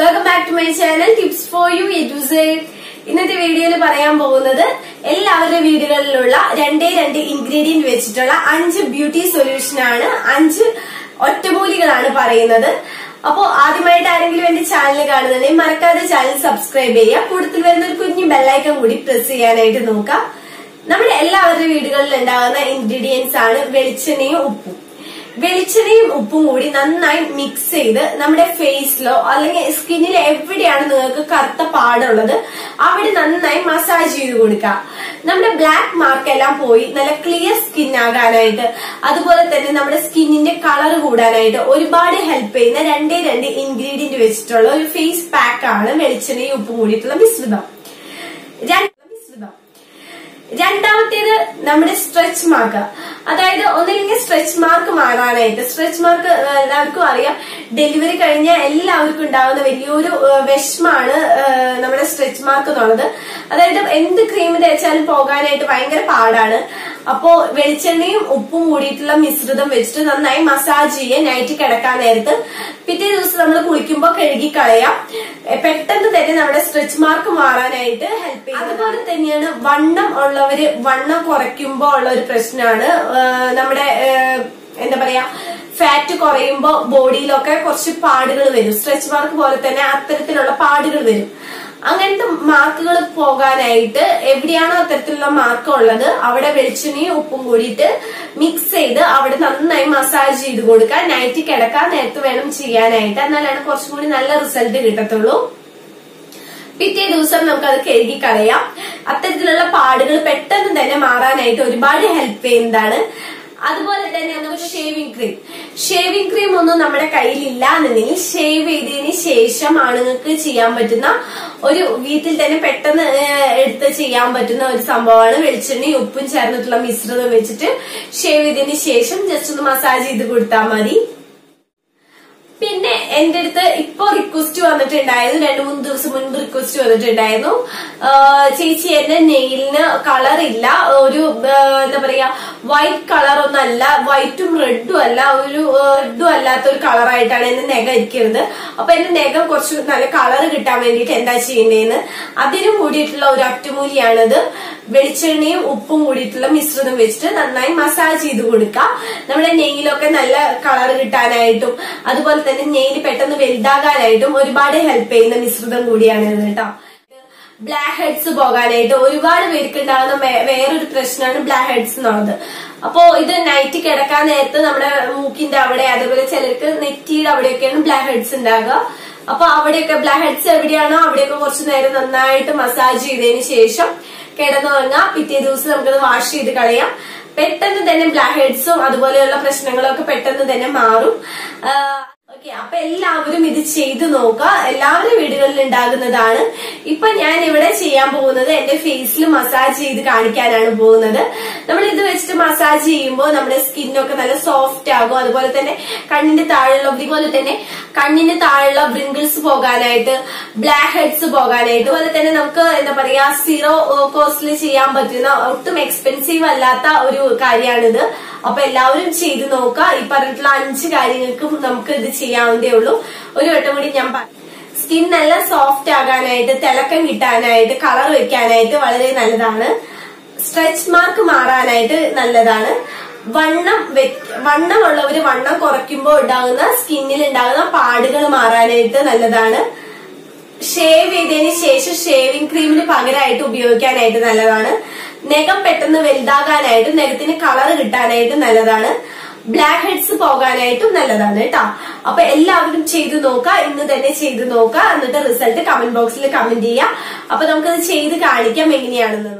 Welcome back to my channel Tips for You A to Z. In this video, I am going to tell you about two ingredients in five beauty solutions and five ottobolies. If you subscribe to my channel, press the bell icon. Velichiriyum uppum koodi nannayi mix cheyidu nammade face lo allengi skin il every day aanu ningalku kartha paadullathu avide nannayi massage cheyidu kodukka nammade black mark ellam poi nalla clear skin aaganayittu adupole thanne nammade skin inde color koodanayittu orupaadu help cheyna rendu ingredient vechittullu oru face pack aanu velichiriyum uppum koodiyittulla misridam. Randamate number stretch marker. That is only stretch mark marana. Stretch mark delivery down stretch mark cream massage one of the person fat body stretch mark particle. Angante mark mix massage. Pitty do some Kergi Kalaya. After the little particle pattern, then a Mara night or body help pain than other than shaving cream. Shaving cream on the Namada Kailani, shave in Shesham, Anaka Chiam Batana, or you wheatle then a pattern at the Chiam Batana or Sambana, Vilchini, Upun Charnatla Mistral, the vegetable, shave in Shesham, just to the massage the good tamari. പിന്നെ എൻ്റെ അടുത്ത് ഇപ്പോ request വന്നിട്ടുണ്ടായിരുന്നു രണ്ട് മൂന്ന് ദിവസം മുൻപ് request വന്നിട്ടുണ്ടായിരുന്നു ചേച്ചി എൻ്റെ നെയിലിന് കളർ ഇല്ല ഒരു എന്താ പറയാ വൈറ്റ് കളർ ഒന്നല്ല വൈറ്റും റെഡും അല്ല ഒരു റെഡും അല്ലാത്ത ഒരു കളർ ആയിട്ടാണ് എൻ്റെ നെഗ ഇരിക്കുന്നത് അപ്പോൾ എൻ്റെ നെഗ കുറച്ച് നല്ല കളർ കിട്ടാൻ വേണ്ടിയിട്ട് എന്താ ചെയ്യേണ്ടേന്ന് അതിനു കൂടിയിട്ടുള്ള ഒരു അട്ടുമൂലിയാണ് ഇത് വെളിച്ചെണ്ണയും ഉപ്പും കൂടിയിട്ടുള്ള മിശ്രിതം വെച്ചിട്ട് നന്നായി മസാജ് ചെയ്തു കൊടുക്കുക നമ്മുടെ നെയിലൊക്കെ നല്ല കളർ കിട്ടാനായിട്ടും അതുപോലെ തന്നെ നെയിൽ പെട്ടെന്ന് വലുതാകാനായിട്ടും ഒരുപാട് ഹെൽപ്പ് ചെയ്യുന്ന മിശ്രിതം കൂടിയാണ് കേട്ടോ. Black heads പോകാനായിട്ട് ഒരുപാട് പേർക്ക് ഉണ്ടാകുന്ന വേറൊരു പ്രശ്നമാണ് ബ്ലാക്ക് ഹെഡ്സ് എന്നുള്ളത്. അപ്പോ ഇത് നൈറ്റ് കിടക്കാൻ നേരത്ത് നമ്മുടെ മൂക്കിന്റെ അവിടെ അതുപോലെ ചിലർക്ക് നെറ്റിയുടെ അവിടെയൊക്കെയാണ് ബ്ലാക്ക് ഹെഡ്സ് ഉണ്ടാകുക. അപ്പൊ അവിടെയൊക്കെ ബ്ലാക്ക് ഹെഡ്സ് എവിടെയാണോ അവിടെയൊക്കെ കുറച്ചു നേരം നന്നായിട്ട് മസാജ് ചെയ്തതിന് ശേഷം കിടന്നു തുടങ്ങാം. പിറ്റേ ദിവസം നമുക്കത് വാഷ് ചെയ്ത് കളയാം. പെട്ടെന്ന് തന്നെ ബ്ലാക്ക് ഹെഡ്സും അതുപോലെയുള്ള പ്രശ്നങ്ങളൊക്കെ പെട്ടെന്ന് തന്നെ മാറും. Okay, so എല്ലാവരും ഇത് ചെയ്തു നോക്കുക. എല്ലാവരും വീടുകളിൽ ഉണ്ടാകുന്നതാണ്. ഇപ്പോ ഞാൻ ഇവിടെ ചെയ്യാൻ പോകുന്നത് എൻ്റെ ഫേസിൽ മസാജ് ചെയ്ത് കാണിക്കാനാണ് പോകുന്നത്. നമ്മൾ ഇത് വെച്ചിട്ട് മസാജ് ചെയ്യുമ്പോൾ നമ്മുടെ സ്കിൻ ഒക്കെ നല്ല സോഫ്റ്റ് ആകും. അതുപോലെ തന്നെ കണ്ണിന്റെ താഴെയുള്ള wrinkles പോകാനായിട്ട്, black heads പോകാനായിട്ട്, അതുപോലെ തന്നെ നമുക്ക് എന്താ പറയാ സീറോ കോസ്റ്റിൽ ചെയ്യാൻ പറ്റുന്ന ഒട്ടും എക്സ്പെൻസീവ് അല്ലാത്ത ഒരു കാര്യമാണിത്. അപ്പോൾ എല്ലാവരും ചെയ്തു നോക്കുക. ഈ പറഞ്ഞിട്ടുള്ള 5 കാര്യങ്ങൾക്കും നമുക്ക് ഇത് ചെയ്യാവുന്നതേ ഉള്ളൂ. ഒരു വട്ടം കൂടി ഞാൻ സ്കിൻ നല്ല സോഫ്റ്റ് ആകാനായിട്ട്, തിളക്കം കിട്ടാനായിട്ട്, കളർ വെക്കാനായിട്ട് വളരെ നല്ലതാണ്. സ്ട്രെച്ച് മാർക്ക് മാറാനായിട്ട് നല്ലതാണ്. വണ്ണമുള്ളവര് വണ്ണം കുറയ്ക്കുമ്പോൾ ഉണ്ടാകുന്ന സ്കിന്നിൽ ഉണ്ടാകുന്ന പാടുകൾ മാറാനായിട്ട് നല്ലതാണ്. ഷേവ് ചെയ്തതിന് ശേഷം ഷേവിംഗ് ക്രീമിന് പകരമായിട്ട് ഉപയോഗിക്കാനായിട്ട് നല്ലതാണ്. നഖം പെട്ടെന്ന് വലുതാകാനായിട്ട്, നഖത്തിന് കളർ കിട്ടാനായിട്ട് നല്ലതാണ്. ബ്ലാക്ക് ഹെഡ്സ് പോകാനായിട്ടും നല്ലതാണ് കേട്ടോ. അപ്പൊ എല്ലാവരും ചെയ്തു നോക്കുക. ഇന്ന് തന്നെ ചെയ്തു നോക്കുക. എന്നിട്ട് റിസൾട്ട് കമന്റ് ബോക്സിൽ കമന്റ് ചെയ്യുക. അപ്പൊ നമുക്കത് ചെയ്ത് കാണിക്കാം എങ്ങനെയാണെന്ന്.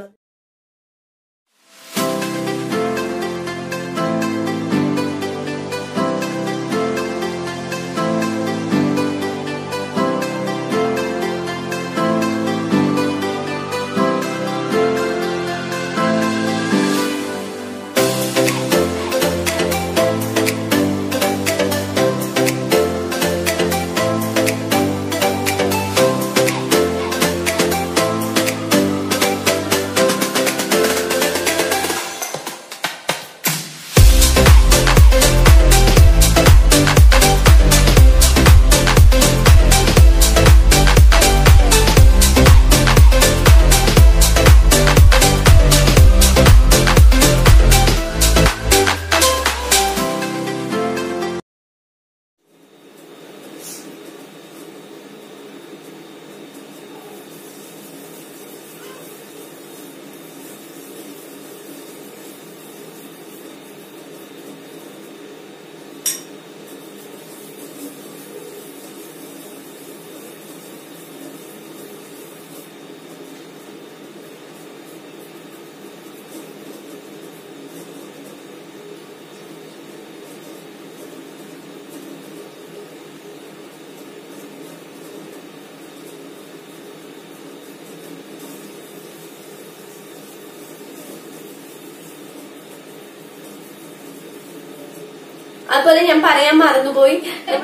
അതുപോലെ ഞാൻ പറയാൻ മറന്നുപോയി,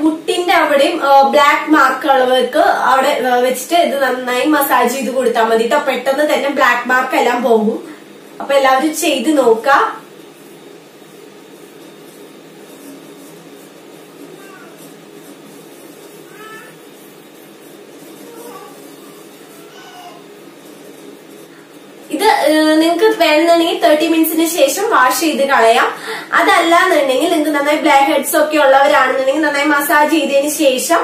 മുട്ടിന്റെ അവിടെയും ബ്ലാക്ക് മാർക്കുള്ളവർക്ക് അവിടെ വെച്ചിട്ട് ഇത് നന്നായി മസാജ് ചെയ്ത് കൊടുത്താൽ മതി കേട്ടോ. പെട്ടെന്ന് തന്നെ ബ്ലാക്ക് മാർക്ക് എല്ലാം പോകും. അപ്പൊ എല്ലാവരും ചെയ്ത് നോക്കാം. ഇത് നിങ്ങൾക്ക് വേണമെന്നുണ്ടെങ്കിൽ 30 മിനിറ്റ്സിന് ശേഷം വാഷ് ചെയ്ത് കളയാം. അതല്ലാന്നുണ്ടെങ്കിൽ നിങ്ങൾക്ക് നന്നായി ബ്ലാക്ക് ഹെഡ്സ് ഒക്കെ ഉള്ളവരാണെന്നുണ്ടെങ്കിൽ നന്നായി മസാജ് ചെയ്തതിന് ശേഷം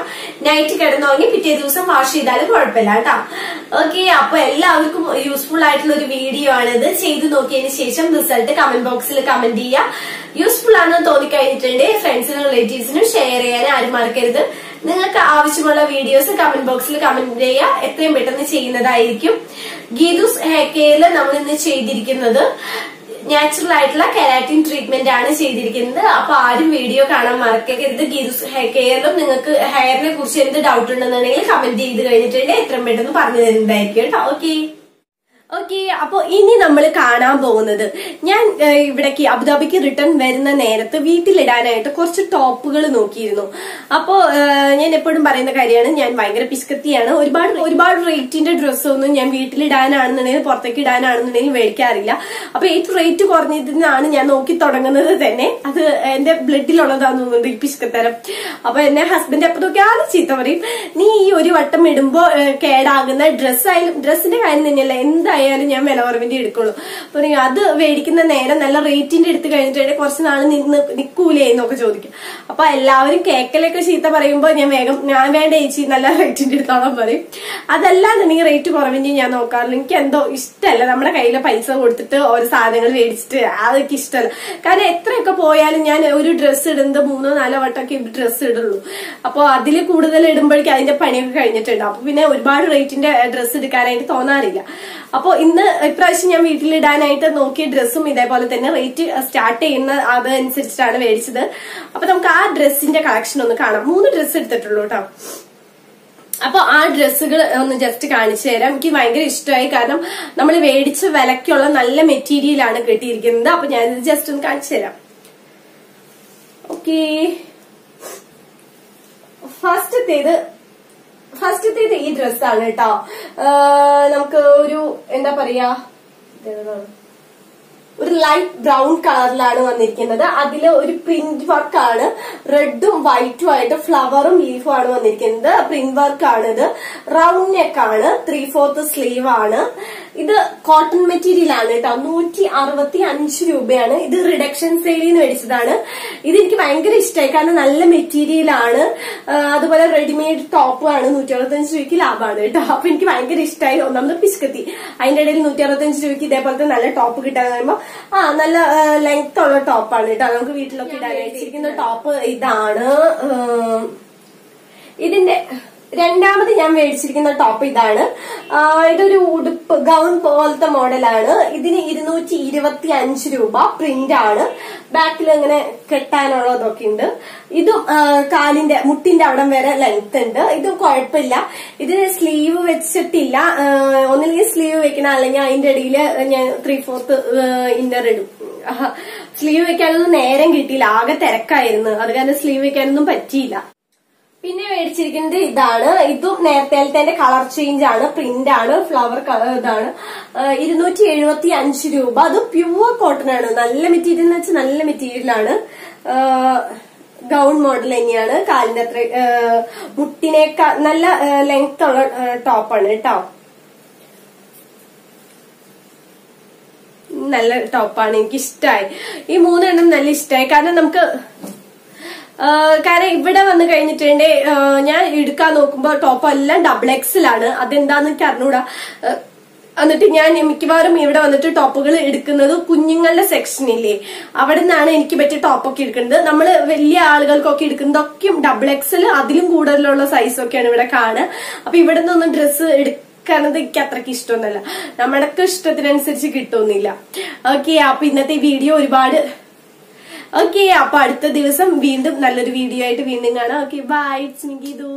നൈറ്റ് കിടന്നുറങ്ങി പിറ്റേ ദിവസം വാഷ് ചെയ്താലും കുഴപ്പമില്ല കേട്ടോ. ഓക്കെ, അപ്പൊ എല്ലാവർക്കും യൂസ്ഫുൾ ആയിട്ടുള്ള ഒരു വീഡിയോ ആണിത്. ചെയ്ത് നോക്കിയതിന് ശേഷം റിസൾട്ട് കമന്റ് ബോക്സിൽ കമന്റ് ചെയ്യുക. യൂസ്ഫുൾ ആണെന്ന് തോന്നിക്കഴിഞ്ഞിട്ടുണ്ടെങ്കിൽ ഫ്രണ്ട്സിനും റിലേറ്റീവ്സിനും ഷെയർ ചെയ്യാൻ ആരും മറക്കരുത്. നിങ്ങൾക്ക് ആവശ്യമുള്ള വീഡിയോസ് കമന്റ് ബോക്സിൽ കമന്റ് ചെയ്യുക. എത്രയും പെട്ടെന്ന് ചെയ്യുന്നതായിരിക്കും. ഗീദൂസ് ഹെയർ കെയറിൽ നമ്മൾ ഇന്ന് ചെയ്തിരിക്കുന്നത് നാച്ചുറൽ ആയിട്ടുള്ള കെരാറ്റിൻ ട്രീറ്റ്മെന്റ് ആണ് ചെയ്തിരിക്കുന്നത്. അപ്പൊ ആരും വീഡിയോ കാണാൻ മറക്കരുത്. ഗീദൂസ് ഹെയർ കെയറിലും നിങ്ങൾക്ക് ഹെയറിനെ കുറിച്ച് എന്ത് ഡൗട്ട് ഉണ്ടെന്നുണ്ടെങ്കിൽ കമന്റ് ചെയ്ത് കഴിഞ്ഞിട്ടുണ്ടെങ്കിൽ എത്രയും പെട്ടെന്ന് പറഞ്ഞു തരുന്നതായിരിക്കും കേട്ടോ. ഓക്കെ, അപ്പൊ ഇനി നമ്മൾ കാണാൻ പോകുന്നത്, ഞാൻ ഇവിടേക്ക് അബുദാബിക്ക് റിട്ടേൺ വരുന്ന നേരത്ത് വീട്ടിലിടാനായിട്ട് കുറച്ച് ടോപ്പുകൾ നോക്കിയിരുന്നു. അപ്പോ ഞാൻ എപ്പോഴും പറയുന്ന കാര്യമാണ്, ഞാൻ ഭയങ്കര പിശുക്കത്തിയാണ്. ഒരുപാട് റേറ്റിന്റെ ഡ്രസ്സൊന്നും ഞാൻ വീട്ടിലിടാനാണെന്നുണ്ടെങ്കിൽ പുറത്തേക്ക് ഇടാനാണെന്നുണ്ടെങ്കിൽ മേടിക്കാറില്ല. അപ്പൊ ഏറ്റവും റേറ്റ് കുറഞ്ഞതിനാണ് ഞാൻ നോക്കി തുടങ്ങുന്നത് തന്നെ. അത് എന്റെ ബ്ലഡിലുള്ളതാണെന്ന് തോന്നുന്നുണ്ട് ഈ പിശുക്കത്തരം. അപ്പൊ എന്നെ ഹസ്ബൻഡ് എപ്പോ നോക്കിയാലും ചീത്ത പറയും, നീ ഈ ഒരു വട്ടം ഇടുമ്പോ കേടാകുന്ന ഡ്രസ്സിന്റെ കാര്യം തന്നെയല്ല, എന്തായാലും ഞാൻ വില കുറവിന്റെ എടുക്കുള്ളൂ. അപ്പൊ അത് മേടിക്കുന്ന നേരം നല്ല റേറ്റിന്റെ എടുത്ത് കഴിഞ്ഞിട്ട് കുറച്ച് നാള് നിക്കൂലേ എന്നൊക്കെ ചോദിക്കും. അപ്പൊ എല്ലാവരും കേക്കലൊക്കെ ചീത്ത പറയുമ്പോ ഞാൻ വേണ്ട ചേച്ചി നല്ല റേറ്റിന്റെ എടുത്തോളം പറയും. അതല്ലാന്നുണ്ടെങ്കിൽ റേറ്റ് കുറവിന്റെ ഞാൻ നോക്കാറില്ല. എനിക്ക് എന്തോ ഇഷ്ടമല്ല നമ്മുടെ കയ്യിലെ പൈസ കൊടുത്തിട്ട് ഓരോ സാധനങ്ങൾ മേടിച്ചിട്ട്, അതൊക്കെ ഇഷ്ടമല്ല. കാരണം എത്രയൊക്കെ പോയാലും ഞാൻ ഒരു ഡ്രസ്സ് ഇടുന്നത് 3-4 വട്ടമൊക്കെ ഡ്രസ്സ് ഇടുള്ളൂ. അപ്പൊ അതിൽ കൂടുതൽ ഇടുമ്പോഴേക്കും അതിന്റെ പണിയൊക്കെ കഴിഞ്ഞിട്ടുണ്ട്. അപ്പൊ പിന്നെ ഒരുപാട് റേറ്റിന്റെ ഡ്രസ്സ് എടുക്കാനായിട്ട് തോന്നാറില്ല. അപ്പൊ ഇന്ന് ഇപ്രാവശ്യം ഞാൻ വീട്ടിലിടാനായിട്ട് നോക്കിയ ഡ്രസ്സും ഇതേപോലെ തന്നെ റേറ്റ് സ്റ്റാർട്ട് ചെയ്യുന്ന അതനുസരിച്ചിട്ടാണ് മേടിച്ചത്. അപ്പൊ നമുക്ക് ആ ഡ്രസ്സിന്റെ കളക്ഷൻ ഒന്ന് കാണാം. 3 ഡ്രസ്സ് എടുത്തിട്ടുള്ളൂ കേട്ടോ. അപ്പൊ ആ ഡ്രസ്സുകൾ ഒന്ന് ജസ്റ്റ് കാണിച്ചു തരാം. എനിക്ക് ഭയങ്കര ഇഷ്ടമായി. കാരണം നമ്മൾ മേടിച്ച വിലക്കുള്ള നല്ല മെറ്റീരിയലാണ് കിട്ടിയിരിക്കുന്നത്. അപ്പൊ ഞാനിത് ജസ്റ്റ് ഒന്ന് കാണിച്ചു തരാം. ഓക്കെ, ഫസ്റ്റത്തേത് ഈ ഡ്രസ്സാണ് കേട്ടോ. നമുക്ക് ഒരു എന്താ പറയാ, ഒരു ലൈറ്റ് ബ്രൗൺ കളറിലാണ് വന്നിരിക്കുന്നത്. അതിൽ ഒരു പ്രിന്റ് വർക്കാണ്. റെഡും വൈറ്റും ആയിട്ട് ഫ്ലവറും ലീഫും ആണ് വന്നിരിക്കുന്നത്. പ്രിന്റ് വർക്കാണിത്. റൗണ്ട് നെക്കാണ്. 3/4 സ്ലീവ് ആണ്. ഇത് കോട്ടൺ മെറ്റീരിയൽ ആണ് കേട്ടോ. 165 രൂപയാണ്. ഇത് റിഡക്ഷൻ സെയിൽ നിന്ന് മേടിച്ചതാണ്. ഇതെനിക്ക് ഭയങ്കര ഇഷ്ടമായി. കാരണം നല്ല മെറ്റീരിയൽ ആണ്. അതുപോലെ റെഡിമെയ്ഡ് ടോപ്പ് ആണ്. 165 രൂപയ്ക്ക് ലാഭമാണ് കേട്ടോ. അപ്പൊ എനിക്ക് ഭയങ്കര ഇഷ്ടമായി. ഒന്നാമത് പിശുക്കത്തി, അതിന്റെ ഇടയിൽ 165 രൂപയ്ക്ക് ഇതേപോലത്തെ നല്ല ടോപ്പ് കിട്ടാൻ പറയുമ്പോൾ നല്ല ലെങ്ത് ഉള്ള ടോപ്പാണ് കേട്ടോ. നമുക്ക് വീട്ടിലൊക്കെ ഇടാനായിട്ടിരിക്കുന്ന ടോപ്പ് ഇതാണ്. ഇതിന്റെ രണ്ടാമത് ഞാൻ മേടിച്ചിരിക്കുന്ന ടോപ്പ് ഇതാണ്. ഇതൊരു ഉടുപ്പ് ഗൗൺ പോലത്തെ മോഡലാണ്. ഇതിന് 225 രൂപ. പ്രിന്റ് ആണ്. ബാക്കിൽ ഇങ്ങനെ കെട്ടാനുള്ളതൊക്കെ ഉണ്ട്. ഇതും കാലിന്റെ മുട്ടിന്റെ അവിടം വരെ ലെങ്ത് ഉണ്ട്. ഇതും കുഴപ്പമില്ല. ഇതിന് സ്ലീവ് വെച്ചിട്ടില്ല. ഒന്നില്ലെങ്കിൽ സ്ലീവ് വെക്കണം, അല്ലെങ്കിൽ അതിന്റെ ഇടയിൽ ഞാൻ 3/4 ഇന്നർ ഇടും. സ്ലീവ് വെക്കാനൊന്നും നേരം കിട്ടിയില്ല. ആകെ തിരക്കായിരുന്നു. അത് കാരണം സ്ലീവ് വെക്കാനൊന്നും പറ്റിയില്ല. പിന്നെ മേടിച്ചിരിക്കുന്നത് ഇതാണ്. ഇതും നേരത്തെ കളർ ചേഞ്ച് ആണ്. പ്രിന്റ് ആണ്. ഫ്ലവർ കളർ ഇതാണ്. 275 രൂപ. അത് പ്യുവർ കോട്ടൺ ആണ്. നല്ല മെറ്റീരിയൽ എന്ന് വെച്ചാൽ നല്ല മെറ്റീരിയലാണ്. ഗൗൺ മോഡൽ തന്നെയാണ്. കാലിന്റെ അത്ര മുട്ടിനേക്കാൾ നല്ല ലെങ്ത് ഉള്ള ടോപ്പാണ് കേട്ടോ. നല്ല ടോപ്പാണ്. എനിക്കിഷ്ടമായി. ഈ 3 എണ്ണം നല്ല ഇഷ്ടമായി. കാരണം നമുക്ക് ഇവിടെ വന്നു കഴിഞ്ഞിട്ടുണ്ടെ ഞാൻ എടുക്കാൻ നോക്കുമ്പോ ടോപ്പ് എല്ലാം XXL ആണ്. അതെന്താന്ന് എനിക്ക് അറിഞ്ഞൂടാ. എന്നിട്ട് ഞാൻ മിക്കവാറും ഇവിടെ വന്നിട്ട് ടോപ്പുകൾ എടുക്കുന്നത് കുഞ്ഞുങ്ങളുടെ സെക്ഷനില്ലേ, അവിടെ നിന്നാണ് എനിക്ക് പറ്റിയ ടോപ്പൊക്കെ എടുക്കുന്നത്. നമ്മള് വലിയ ആളുകൾക്കൊക്കെ എടുക്കുന്നതൊക്കെയും XXL അതിലും കൂടുതലുള്ള സൈസൊക്കെയാണ് ഇവിടെ കാണുക. അപ്പൊ ഇവിടെ നിന്നൊന്നും ഡ്രസ്സ് എടുക്കുന്നത് എനിക്ക് അത്രയ്ക്ക് ഇഷ്ടമൊന്നുമല്ല. നമ്മുടെയൊക്കെ ഇഷ്ടത്തിനനുസരിച്ച് കിട്ടുന്നില്ല. ഓക്കെ, അപ്പൊ ഇന്നത്തെ വീഡിയോ ഒരുപാട്. ഓക്കെ, അപ്പൊ അടുത്ത ദിവസം വീണ്ടും നല്ലൊരു വീഡിയോ ആയിട്ട് വീണ്ടും കാണാം. Okay, bye. It's me ഗീദു.